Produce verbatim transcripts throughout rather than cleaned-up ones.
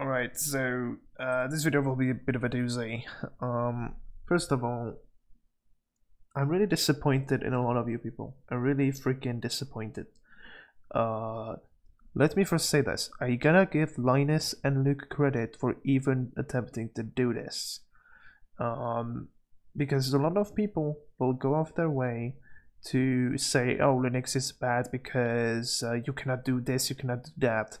Alright, so uh, this video will be a bit of a doozy. Um, first of all, I'm really disappointed in a lot of you people. I'm really freaking disappointed. Uh, let me first say this. I gotta give Linus and Luke credit for even attempting to do this. Um, because a lot of people will go off their way to say, oh, Linux is bad because uh, you cannot do this, you cannot do that.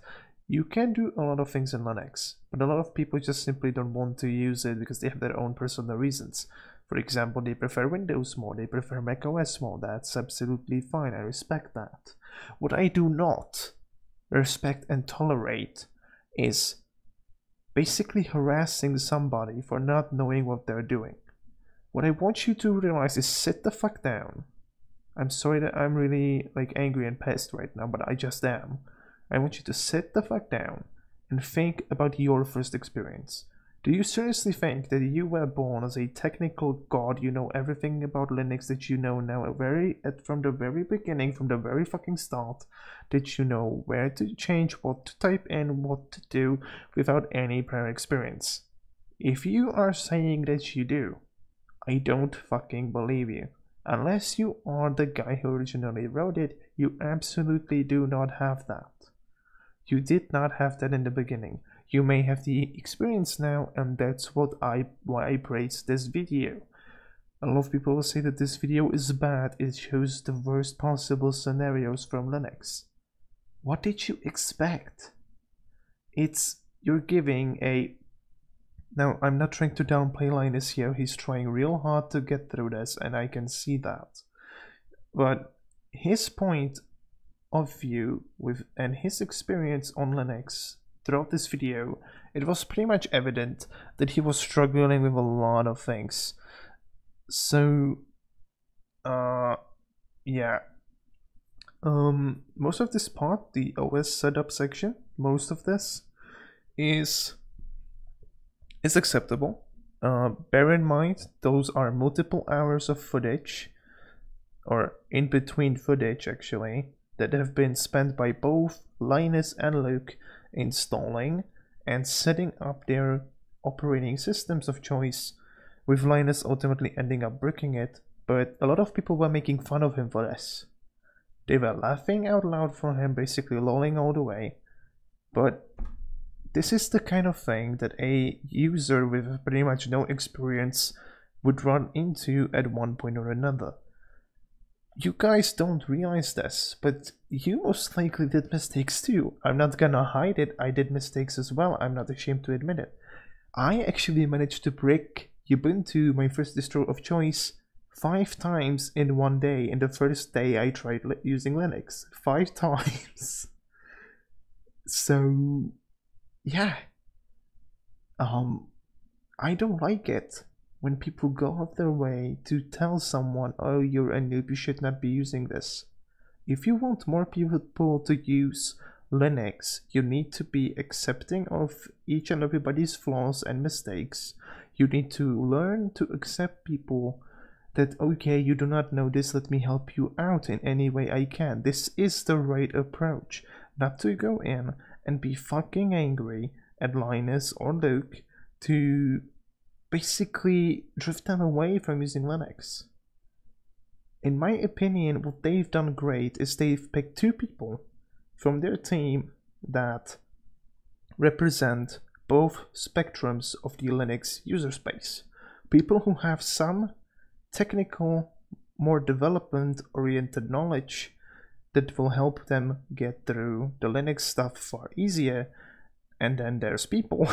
You can do a lot of things in Linux, but a lot of people just simply don't want to use it because they have their own personal reasons. For example, they prefer Windows more, they prefer macOS more. That's absolutely fine, I respect that. What I do not respect and tolerate is basically harassing somebody for not knowing what they're doing. What I want you to realize is sit the fuck down. I'm sorry that I'm really like angry and pissed right now, but I just am. I want you to sit the fuck down and think about your first experience. Do you seriously think that you were born as a technical god, you know everything about Linux that you know now very at, from the very beginning, from the very fucking start, that you know where to change, what to type in, what to do without any prior experience? If you are saying that you do, I don't fucking believe you. Unless you are the guy who originally wrote it, you absolutely do not have that. You did not have that in the beginning. You may have the experience now, and that's what I why I praise this video. A lot of people will say that this video is bad, it shows the worst possible scenarios from Linux. What did you expect? It's, you're giving a... Now, I'm not trying to downplay Linus here, he's trying real hard to get through this, and I can see that. But his point of view with and his experience on Linux throughout this video, it was pretty much evident that he was struggling with a lot of things. So uh yeah um most of this part, the O S setup section, most of this is is acceptable. Uh bear in mind those are multiple hours of footage, or in between footage actually, that have been spent by both Linus and Luke installing and setting up their operating systems of choice, with Linus ultimately ending up bricking it. But a lot of people were making fun of him for this. They were laughing out loud for him, basically lolling all the way. But this is the kind of thing that a user with pretty much no experience would run into at one point or another. You guys don't realize this, but you most likely did mistakes too. I'm not gonna hide it, I did mistakes as well, I'm not ashamed to admit it. I actually managed to brick Ubuntu, my first distro of choice, five times in one day, in the first day I tried li using Linux. Five times. So, yeah. Um, I don't like it when people go out their way to tell someone, oh, you're a noob, you should not be using this. If you want more people to use Linux, you need to be accepting of each and everybody's flaws and mistakes. You need to learn to accept people that, okay, you do not know this, let me help you out in any way I can. This is the right approach. Not to go in and be fucking angry at Linus or Luke to basically drift them away from using Linux. In my opinion, what they've done great is they've picked two people from their team that represent both spectrums of the Linux user space. People who have some technical, more development-oriented knowledge that will help them get through the Linux stuff far easier. And then there's people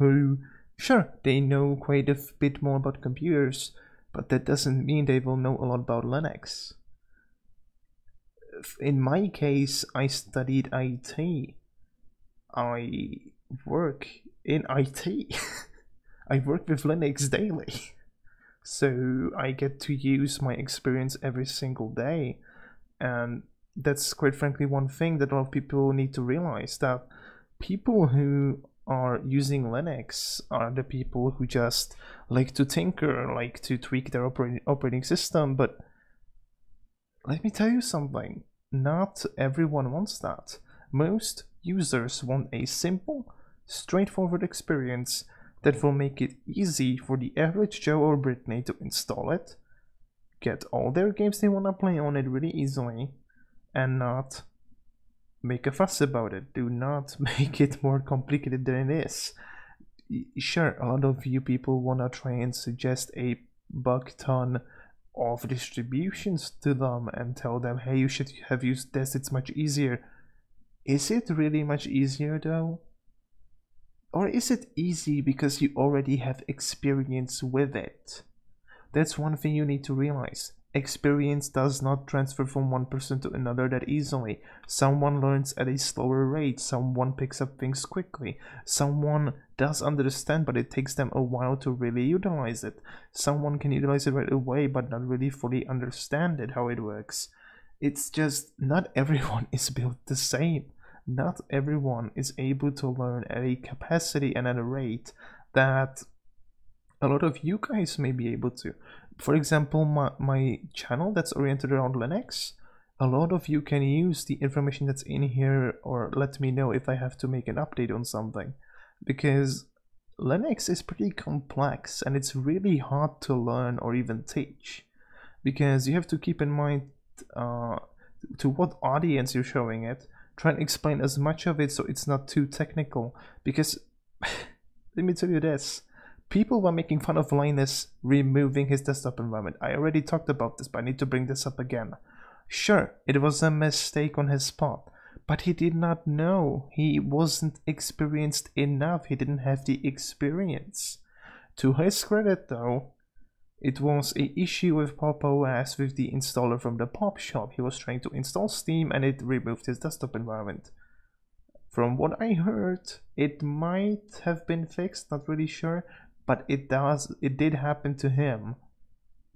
who... Sure, they know quite a bit more about computers, but that doesn't mean they will know a lot about Linux. In my case, I studied I T. I work in I T. I work with Linux daily. So I get to use my experience every single day. And that's quite frankly one thing that a lot of people need to realize, that people who are using Linux are the people who just like to tinker, like to tweak their operating operating system. But let me tell you something, not everyone wants that. Most users want a simple, straightforward experience that will make it easy for the average Joe or Britney to install it, get all their games they want to play on it really easily, and not make a fuss about it. Do not make it more complicated than it is. Sure, a lot of you people want to try and suggest a buck ton of distributions to them and tell them, hey, you should have used this, it's much easier. Is it really much easier though? Or is it easy because you already have experience with it? That's one thing you need to realize. Experience does not transfer from one person to another that easily. Someone learns at a slower rate, someone picks up things quickly, someone does understand but it takes them a while to really utilize it, someone can utilize it right away but not really fully understand it, how it works. It's just not everyone is built the same. Not everyone is able to learn at a capacity and at a rate that a lot of you guys may be able to. For example, my, my channel that's oriented around Linux, a lot of you can use the information that's in here or let me know if I have to make an update on something, because Linux is pretty complex and it's really hard to learn or even teach, because you have to keep in mind uh, to what audience you're showing it. Try and explain as much of it so it's not too technical, because let me tell you this. People were making fun of Linus removing his desktop environment. I already talked about this, but I need to bring this up again. Sure, it was a mistake on his part, but he did not know. He wasn't experienced enough. He didn't have the experience. To his credit, though, it was an issue with PopOS, with the installer from the Pop Shop. He was trying to install Steam and it removed his desktop environment. From what I heard, it might have been fixed, not really sure. But it does, it did happen to him,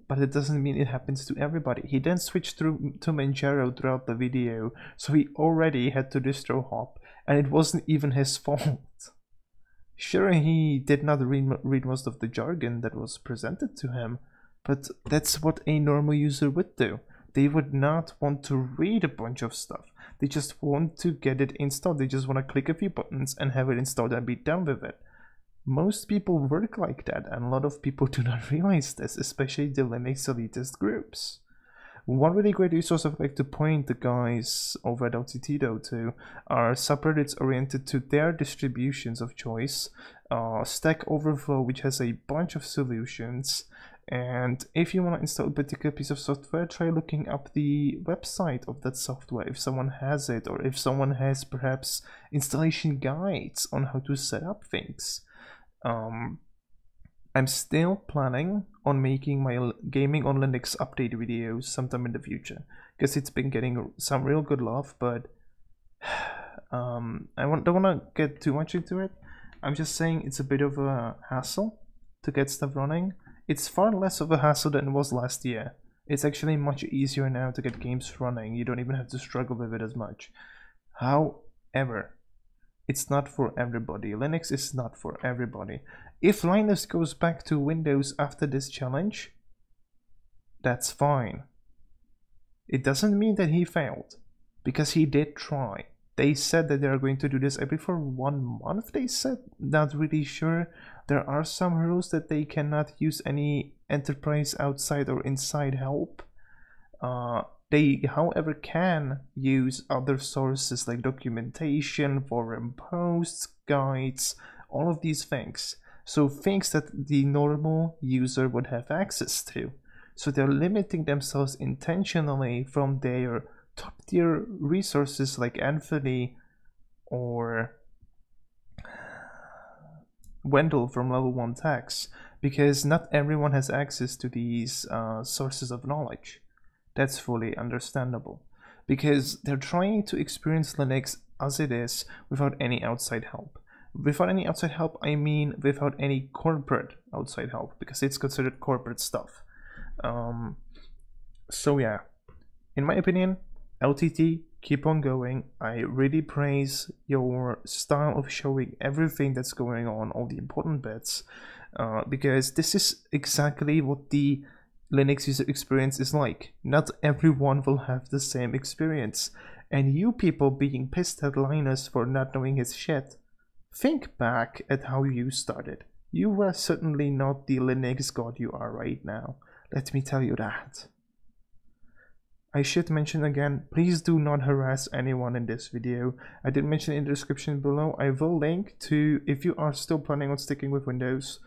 but it doesn't mean it happens to everybody. He then switched through to Manjaro throughout the video, so he already had to distro hop, and it wasn't even his fault. Sure, he did not read, read most of the jargon that was presented to him, but that's what a normal user would do. They would not want to read a bunch of stuff. They just want to get it installed. They just want to click a few buttons and have it installed and be done with it. Most people work like that, and a lot of people do not realize this, especially the Linux elitist groups. One really great resource I'd like to point the guys over at L T T though to are subreddits oriented to their distributions of choice, uh, Stack Overflow, which has a bunch of solutions, and if you want to install a particular piece of software, try looking up the website of that software if someone has it, or if someone has perhaps installation guides on how to set up things. Um, I'm still planning on making my gaming on Linux update videos sometime in the future, because it's been getting some real good love, but um, I want, don't want to get too much into it. I'm just saying it's a bit of a hassle to get stuff running. It's far less of a hassle than it was last year. It's actually much easier now to get games running. You don't even have to struggle with it as much. However, it's not for everybody. Linux is not for everybody. If Linus goes back to Windows after this challenge, that's fine. It doesn't mean that he failed, because he did try. They said that they are going to do this every for one month, they said? Not really sure. There are some rules that they cannot use any enterprise outside or inside help. Uh, They, however, can use other sources like documentation, forum posts, guides, all of these things. So things that the normal user would have access to. So they're limiting themselves intentionally from their top tier resources like Anthony or Wendell from Level one Techs, because not everyone has access to these uh, sources of knowledge. That's fully understandable, because they're trying to experience Linux as it is without any outside help. Without any outside help, I mean without any corporate outside help, because it's considered corporate stuff. Um, so yeah, in my opinion, L T T, keep on going. I really praise your style of showing everything that's going on, all the important bits, uh, because this is exactly what the Linux user experience is like. Not everyone will have the same experience, and you people being pissed at Linus for not knowing his shit, Think back at how you started. You were certainly not the Linux god you are right now. Let me tell you that. I should mention again, please do not harass anyone in this video. I did mention in the description below, I will link to, if you are still planning on sticking with Windows,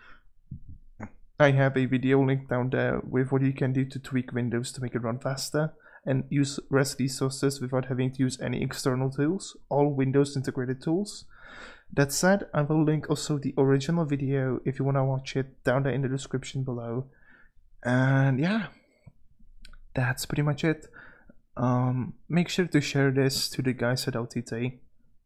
I have a video link down there with what you can do to tweak Windows to make it run faster and use R E S T resources without having to use any external tools, all Windows integrated tools. That said, I will link also the original video if you want to watch it down there in the description below. And yeah, that's pretty much it. Um, make sure to share this to the guys at L T T,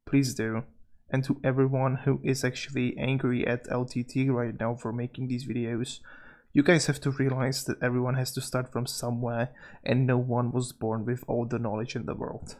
please do. And to everyone who is actually angry at L T T right now for making these videos. You guys have to realize that everyone has to start from somewhere and no one was born with all the knowledge in the world.